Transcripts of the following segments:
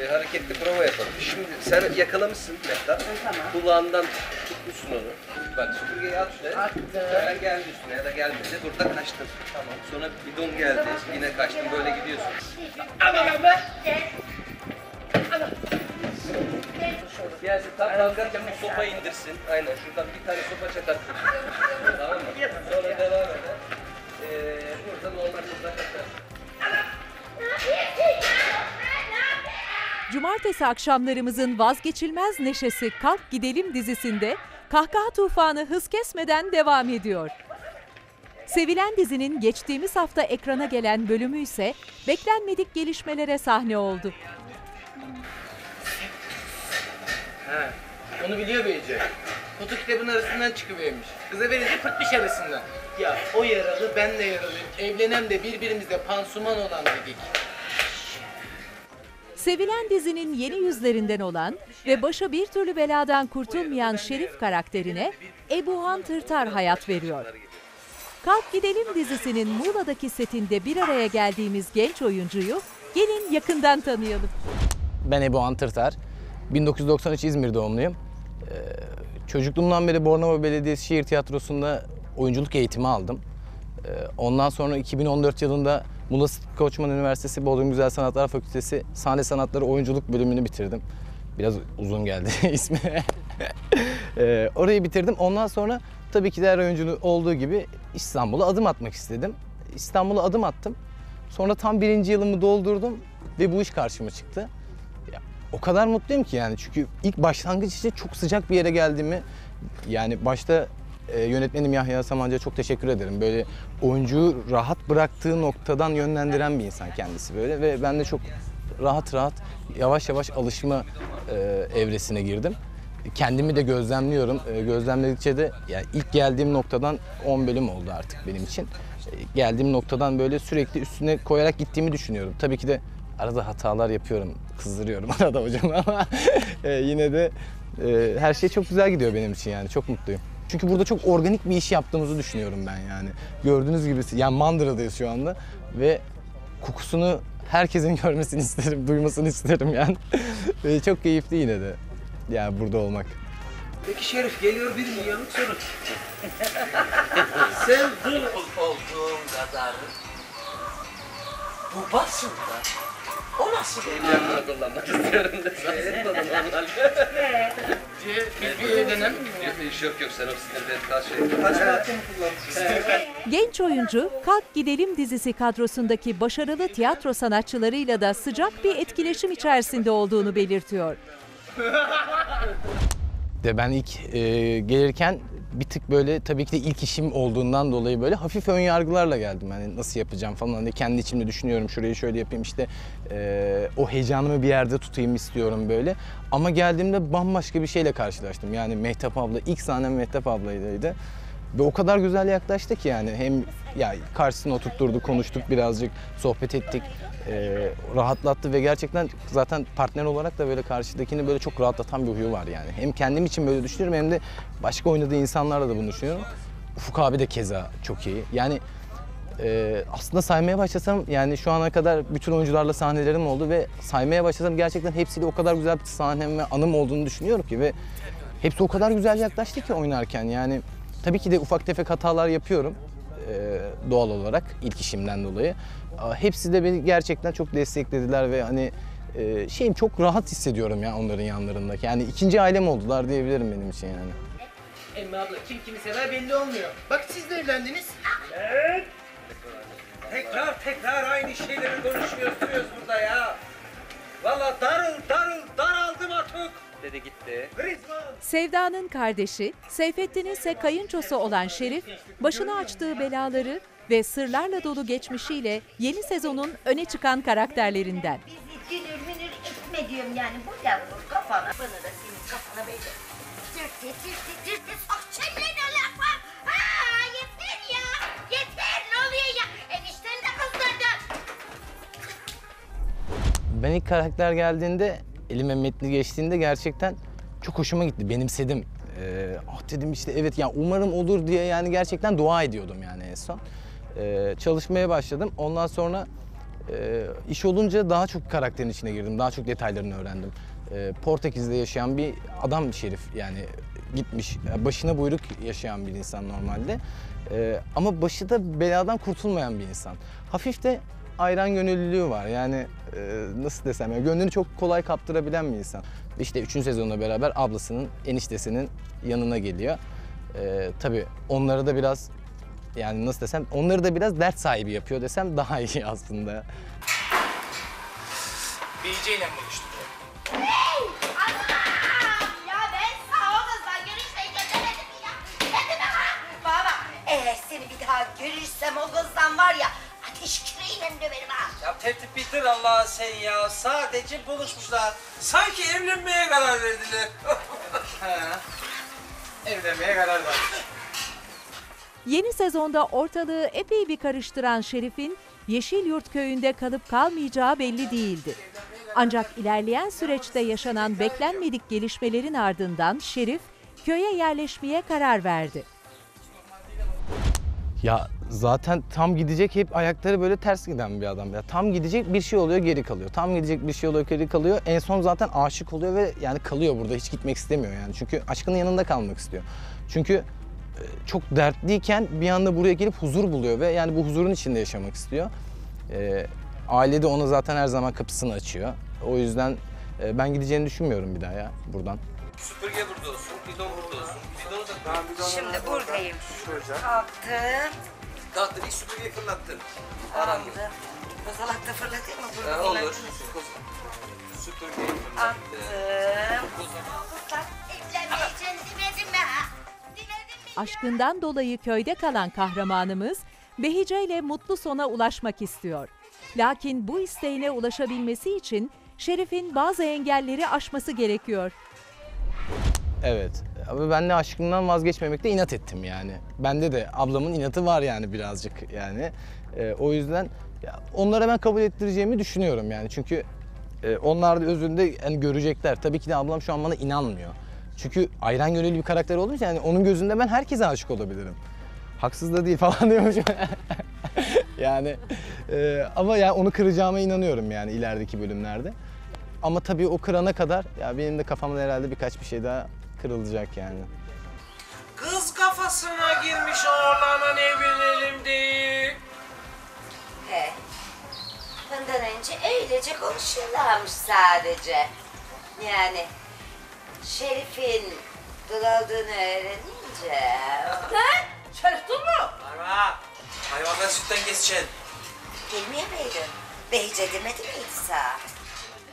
hareketli prova yapalım. Şimdi sen yakalamışsın Mehtap. Tamam. Kulağından tutmuşsun onu. Bak süpürgeyi attı. Sen geldi üstüne ya da gelmedi. Burada kaçtın. Tamam. Sonra bidon geldi. Yine kaçtın. Böyle gidiyorsun. Aman be! Aman! Yani tam kalkarken bu sopa indirsin. Aynen. Şuradan bir tane sopa çakarsın. Tamam mı? Sonra devam eder. Burada normal burada kaçarsın. Cumartesi akşamlarımızın vazgeçilmez neşesi Kalk Gidelim dizisinde kahkaha tufanı hız kesmeden devam ediyor. Sevilen dizinin geçtiğimiz hafta ekrana gelen bölümü ise beklenmedik gelişmelere sahne oldu. Ha, onu biliyor beyce. Kutu kitabın arasından çıkıvermiş. Kıza verince fırtmış arasından. Ya o yaralı, ben de yaralıyım. Evlenem de birbirimize pansuman olan dedik. Sevilen dizinin yeni yüzlerinden olan ve başa bir türlü beladan kurtulmayan Şerif karakterine Ebuhan Tırtar hayat veriyor. Kalk Gidelim dizisinin Muğla'daki setinde bir araya geldiğimiz genç oyuncuyu gelin yakından tanıyalım. Ben Ebuhan Tırtar. 1993 İzmir doğumluyum. Çocukluğumdan beri Bornova Belediyesi Şiir Tiyatrosu'nda oyunculuk eğitimi aldım. Ondan sonra 2014 yılında Muğla Sıtkı Koçman Üniversitesi Bodrum Güzel Sanatlar Fakültesi Sahne Sanatları Oyunculuk bölümünü bitirdim. Biraz uzun geldi ismi. Orayı bitirdim. Ondan sonra tabii ki diğer oyuncu olduğu gibi İstanbul'a adım atmak istedim. İstanbul'a adım attım. Sonra tam 1. yılımı doldurdum ve bu iş karşıma çıktı. Ya, o kadar mutluyum ki yani çünkü ilk başlangıç için çok sıcak bir yere geldiğimi yani başta yönetmenim Yahya Samancı'ya çok teşekkür ederim. Böyle oyuncuyu rahat bıraktığı noktadan yönlendiren bir insan kendisi böyle ve ben de çok rahat yavaş yavaş alışma evresine girdim. Kendimi de gözlemliyorum. Gözlemledikçe de yani ilk geldiğim noktadan 10 bölüm oldu artık benim için. Geldiğim noktadan böyle sürekli üstüne koyarak gittiğimi düşünüyorum. Tabii ki de arada hatalar yapıyorum, kızdırıyorum arada hocam ama yine de her şey çok güzel gidiyor benim için yani çok mutluyum. Çünkü burada çok organik bir iş yaptığımızı düşünüyorum ben yani. Gördüğünüz gibi yani Mandıra'dayız şu anda ve kokusunu herkesin görmesini isterim, duymasını isterim yani. Ve çok keyifli yine de yani burada olmak. Peki Şerif geliyor bir milyonluk soru. Sen dul olduğun kadar bu basında o nasıl evlenme kullanmak istiyorum da sana. Genç oyuncu Kalk Gidelim dizisi kadrosundaki başarılı tiyatro sanatçılarıyla da sıcak bir etkileşim içerisinde olduğunu belirtiyor. Ben ilk gelirken bir tık böyle tabii ki de ilk işim olduğundan dolayı böyle hafif önyargılarla geldim. Yani nasıl yapacağım falan hani kendi içimde düşünüyorum şurayı şöyle yapayım işte o heyecanımı bir yerde tutayım istiyorum böyle. Ama geldiğimde bambaşka bir şeyle karşılaştım. Yani Mehtap abla ilk sahnem Mehtap ablaydı ve o kadar güzel yaklaştı ki yani hem ya karşısına oturtturdu konuştuk birazcık sohbet ettik rahatlattı ve gerçekten zaten partner olarak da böyle karşıdakini böyle çok rahatlatan bir huyu var yani hem kendim için böyle düşünüyorum hem de başka oynadığı insanlarla da bunu düşünüyorum. Ufuk abi de keza çok iyi yani aslında saymaya başlasam yani şu ana kadar bütün oyuncularla sahnelerim oldu ve saymaya başlasam gerçekten hepsiyle o kadar güzel bir sahnem ve anım olduğunu düşünüyorum ki ve hepsi o kadar güzel yaklaştı ki oynarken yani. Tabii ki de ufak tefek hatalar yapıyorum doğal olarak ilk işimden dolayı. Hepsi de beni gerçekten çok desteklediler ve hani çok rahat hissediyorum ya onların yanlarındaki. Yani ikinci ailem oldular diyebilirim benim için yani. Emre abla kim kimi sever belli olmuyor. Bak siz de evlendiniz. Evet. Tekrar aynı şeyleri konuşuyoruz duruyoruz burada ya. Valla daraldım artık. Dedi gitti. Sevda'nın kardeşi, Seyfettin'in ise kayınçosu olan Şerif, başına açtığı belaları ve sırlarla dolu geçmişiyle yeni sezonun öne çıkan karakterlerinden. Bizi gülür etme diyorum yani bu yavrum kafana. Bana da senin kafana böyle tırtı sok çelleğine laf var. Aa, yeter ya, yeter ne oluyor ya enişteni de kızdırdın. Ben ilk karakter geldiğinde elime metni geçtiğinde gerçekten çok hoşuma gitti, benimsedim. Dedim işte evet yani umarım olur diye yani gerçekten dua ediyordum yani en son. Çalışmaya başladım. Ondan sonra İş olunca daha çok karakterin içine girdim, daha çok detaylarını öğrendim. Portekiz'de yaşayan bir adam Şerif, yani gitmiş, başına buyruk yaşayan bir insan normalde. Ama başı da beladan kurtulmayan bir insan. Hafif de ayran gönüllülüğü var, yani nasıl desem, yani gönlünü çok kolay kaptırabilen bir insan. İşte 3. sezonla beraber ablasının, eniştesinin yanına geliyor. Tabii onları da biraz, yani nasıl desem, onları da biraz dert sahibi yapıyor desem daha iyi aslında. BC ile mi buluştum? Hey! Allah'ım! Ya ben sağ olasın, görüşmeyi gönderemedim ya. Kendime ha! Baba, eğer seni bir daha görürsem o kızdan var ya, ateş küreğiyle döverim ha! Ya tertip bitir Allah'a sen ya, sadece buluşmuşlar. Sanki evlenmeye karar verdiler. Evlenmeye karar verdiler. Yeni sezonda ortalığı epey bir karıştıran Şerif'in Yeşilyurt köyünde kalıp kalmayacağı belli değildi. Ancak ilerleyen süreçte yaşanan beklenmedik gelişmelerin ardından Şerif köye yerleşmeye karar verdi. Ya zaten tam gidecek, hep ayakları böyle ters giden bir adam. Ya tam gidecek bir şey oluyor, geri kalıyor. Tam gidecek bir şey oluyor, geri kalıyor. En son zaten aşık oluyor ve yani kalıyor burada, hiç gitmek istemiyor yani. Çünkü aşkının yanında kalmak istiyor. Çünkü çok dertliyken bir anda buraya gelip huzur buluyor ve yani bu huzurun içinde yaşamak istiyor. Aile de ona zaten her zaman kapısını açıyor. O yüzden ben gideceğini düşünmüyorum bir daha ya buradan. Süpürge burada olsun, bidon burada olsun, bidonu da... Şimdi buradayım. Kalktım. Kalktın, ilk süpürgeyi fırlattın. Aramdı. Kozalakta fırlatayım mı burada? Olur. Süpürgeyi fırlattım. Kozalak. Evlenmeyeceğim demedim ya. Aşkından dolayı köyde kalan kahramanımız Behice ile mutlu sona ulaşmak istiyor. Lakin bu isteğine ulaşabilmesi için Şerif'in bazı engelleri aşması gerekiyor. Evet, ama ben de aşkımdan vazgeçmemekte inat ettim yani. Bende de ablamın inatı var yani birazcık yani. O yüzden onlara ben kabul ettireceğimi düşünüyorum yani. Çünkü onlar da özünde yani görecekler. Tabii ki de ablam şu an bana inanmıyor. Çünkü ayran gönüllü bir karakter olduğum için yani onun gözünde ben herkese aşık olabilirim. Haksız da değil falan diyormuşum. Yani ama yani onu kıracağıma inanıyorum yani ilerideki bölümlerde. Ama tabii o kırana kadar ya benim de kafamda herhalde birkaç bir şey daha kırılacak yani. Kız kafasına girmiş oğlana evlenelim diye. He. Bundan önce öylece konuşurlarmış sadece. Yani Şerif'in doladığını öğrenince... Ne? Şerif dul mu? Var. Hayvandan sütten geçeceksin. Gelmeye miydin? Behice demedi miydi sağ?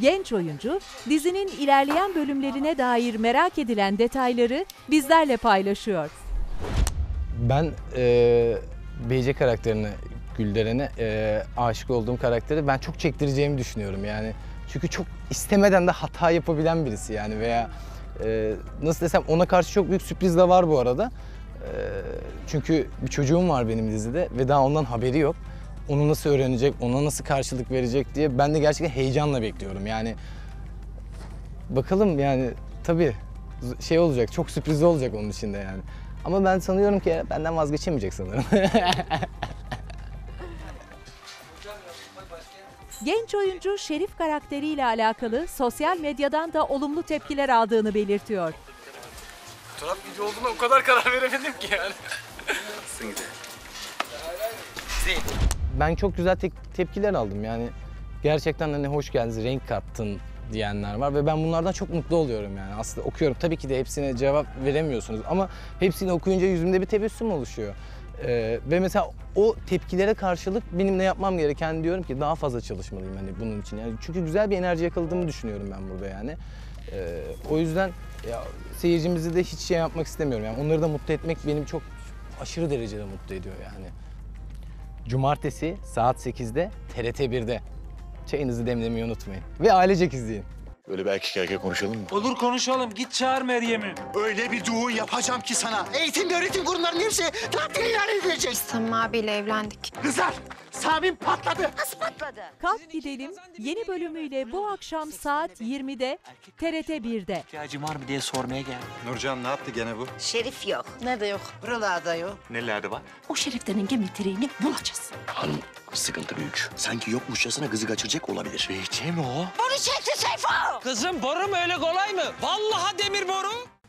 Genç oyuncu dizinin ilerleyen bölümlerine dair merak edilen detayları bizlerle paylaşıyor. Ben Behice karakterini, Gülderen'e aşık olduğum karakteri ben çok çektireceğimi düşünüyorum yani. Çünkü çok istemeden de hata yapabilen birisi yani veya nasıl desem ona karşı çok büyük sürpriz de var bu arada. Çünkü bir çocuğum var benim dizide ve daha ondan haberi yok. Onu nasıl öğrenecek, ona nasıl karşılık verecek diye ben de gerçekten heyecanla bekliyorum yani. Bakalım yani tabii şey olacak, çok sürpriz olacak onun içinde yani. Ama ben sanıyorum ki benden vazgeçemeyecek sanırım. Genç oyuncu Şerif karakteriyle alakalı sosyal medyadan da olumlu tepkiler aldığını belirtiyor. Fotoğraf gücü olduğuna o kadar karar veremedim ki yani. Ben çok güzel tepkiler aldım yani. Gerçekten hani hoş geldiniz, renk kattın diyenler var ve ben bunlardan çok mutlu oluyorum yani. Aslında okuyorum, tabii ki de hepsine cevap veremiyorsunuz ama hepsini okuyunca yüzümde bir tebessüm oluşuyor. Ve mesela o tepkilere karşılık benim ne yapmam gereken diyorum ki daha fazla çalışmalıyım hani bunun için yani çünkü güzel bir enerji yakaladığımı düşünüyorum ben burada yani. O yüzden ya, seyircimizi de hiç şey yapmak istemiyorum yani onları da mutlu etmek benim çok aşırı derecede mutlu ediyor yani. Cumartesi saat 8'de TRT 1'de çayınızı demlemeyi unutmayın ve ailecek izleyin. Böyle bir erkek erkeğe konuşalım mı? Olur konuşalım. Git çağır Meryem'i. Öyle bir düğün yapacağım ki sana. Eğitim ve öğretim kurumlarının hepsi tatilinden edeceğiz. Samimi abiyle evlendik. Kızlar Sabim patladı. Nasıl patladı? Kalk Gidelim yeni bölümüyle bu akşam saat 20'de TRT 1'de. İhtiyacım var mı diye sormaya geldim. Nurcan ne yaptı gene bu? Şerif yok. Nerede yok? Buralarda yok. Nelerde var? O Şerif'tenin gemi treğini bulacağız. Hanım sıkıntı büyük. Sanki yokmuşçasına kızı kaçıracak olabilir. Beyce mi o? Boru çekti Seyfo! Kızım boru mu öyle kolay mı? Vallahi demir boru.